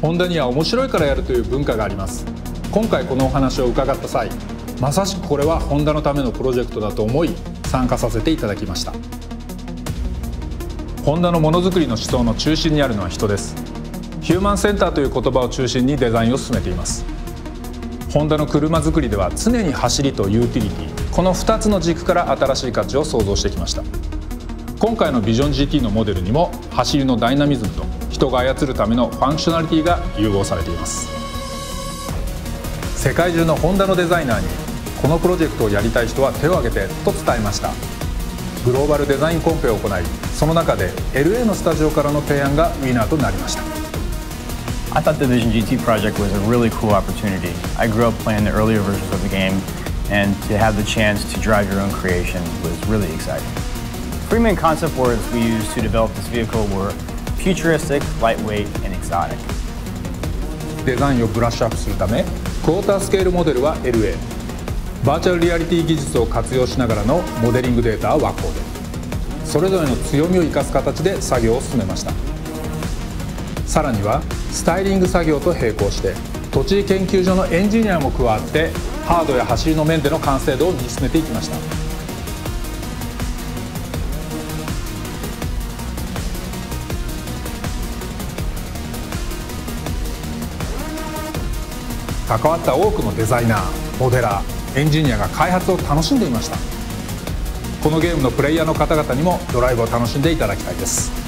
ホンダには面白いからやるという文化があります。今回このお話を伺った際、まさしくこれはホンダのためのプロジェクトだと思い参加させていただきました。ホンダのものづくりの思想の中心にあるのは人です。ヒューマンセンターという言葉を中心にデザインを進めています。ホンダの車作りでは常に走りとユーティリティ、この2つの軸から新しい価値を創造してきました。今回のビジョン GT のモデルにも走りのダイナミズムと人が操るためのファンクショナリティが融合されています。世界中のホンダのデザイナーにこのプロジェクトをやりたい人は手を挙げてと伝えました。グローバルデザインコンペを行い、その中で LA のスタジオからの提案がウィナーとなりました。I thought the Vision GT project was a really cool opportunity. I grew up playing the earlier versions of the game, and to have the chance to drive your own creation was really exciting. Three main concept words we used to develop this vehicle were futuristic, lightweight, and exotic. デザインをブラッシュアップするため、クォータースケールモデルは LA、バーチャルリアリティ技術を活用しながらのモデリングデータはWacomで、それぞれの強みを生かす形で作業を進めました。さらにはスタイリング作業と並行して栃木研究所のエンジニアも加わってハードや走りの面での完成度を見つめていきました。関わった多くのデザイナー、モデラー、エンジニアが開発を楽しんでいました。このゲームのプレイヤーの方々にもドライブを楽しんでいただきたいです。